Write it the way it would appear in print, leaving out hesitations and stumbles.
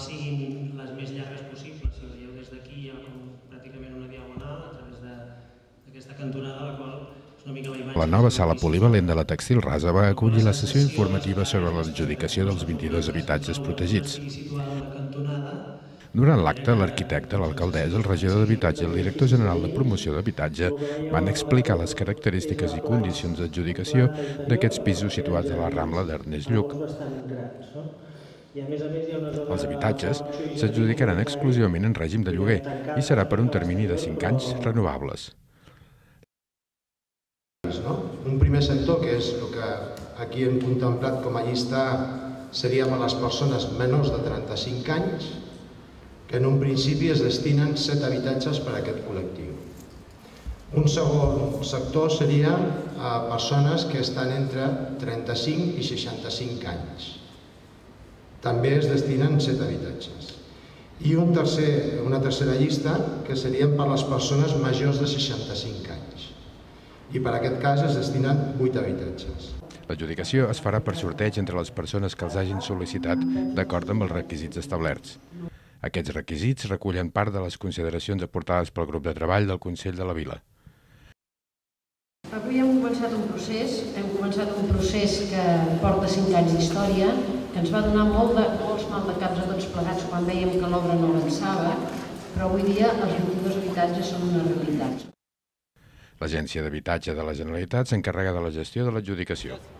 quals siguin les més llargues possibles. Si veieu des d'aquí hi ha pràcticament una diagonal a través d'aquesta cantonada, la qual és una mica la imatge. La nova sala polivalent de la Tèxtil Rasa va acollir la sessió informativa sobre l'adjudicació dels 22 habitatges protegits. Durant l'acte, l'arquitecte, l'alcaldessa, el regidor d'Habitatge i el director general de Promoció d'Habitatge van explicar les característiques i condicions d'adjudicació d'aquests pisos situats a la Rambla d'Ernest Lluch. Els habitatges s'adjudicaran exclusivament en règim de lloguer i serà per un termini de 5 anys renovables. Un primer sector, que és el que aquí hem contemplat com a llista, seria per les persones menors de 35 anys, que en un principi es destinen 7 habitatges per a aquest col·lectiu. Un segon sector seria a persones que estan entre 35 i 65 anys. També es destinen 7 habitatges. I una tercera llista que serien per a les persones majors de 65 anys. I per a aquest cas es destinen 8 habitatges. L'adjudicació es farà per sorteig entre les persones que els hagin sol·licitat d'acord amb els requisits establerts. Aquests requisits recullen part de les consideracions aportades pel grup de treball del Consell de la Vila. Avui hem començat un procés que porta 5 anys d'història, que ens va donar molts maldecaps a tots plegats quan vèiem que l'obra no avançava, però avui dia els 22 habitatges són una realitat. L'Agència d'Habitatge de la Generalitat s'encarrega de la gestió de l'adjudicació.